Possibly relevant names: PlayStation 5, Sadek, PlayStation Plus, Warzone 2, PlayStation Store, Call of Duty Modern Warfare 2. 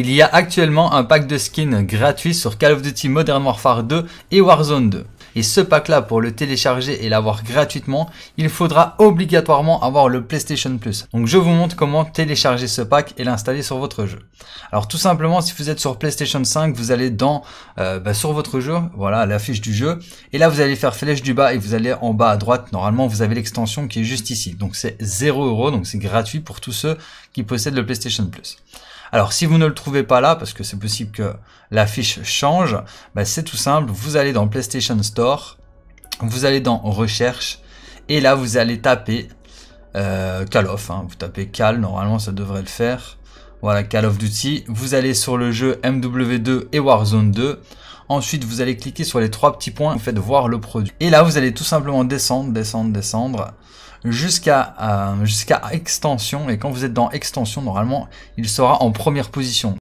Il y a actuellement un pack de skins gratuit sur Call of Duty Modern Warfare 2 et Warzone 2. Et ce pack là, pour le télécharger et l'avoir gratuitement, il faudra obligatoirement avoir le PlayStation Plus. Donc je vous montre comment télécharger ce pack et l'installer sur votre jeu. Alors tout simplement, si vous êtes sur PlayStation 5, vous allez dans sur votre jeu, voilà la fiche du jeu. Et là vous allez faire flèche du bas et vous allez en bas à droite. Normalement vous avez l'extension qui est juste ici. Donc c'est 0€, donc c'est gratuit pour tous ceux qui possèdent le PlayStation Plus. Alors si vous ne le trouvez pas là, parce que c'est possible que la fiche change, bah, c'est tout simple, vous allez dans PlayStation Store, vous allez dans Recherche, et là vous allez taper Call of, vous tapez Call, normalement ça devrait le faire, voilà Call of Duty, vous allez sur le jeu MW2 et Warzone 2, ensuite vous allez cliquer sur les trois petits points, vous faites voir le produit, et là vous allez tout simplement descendre, jusqu'à extension, et quand vous êtes dans extension, normalement il sera en première position.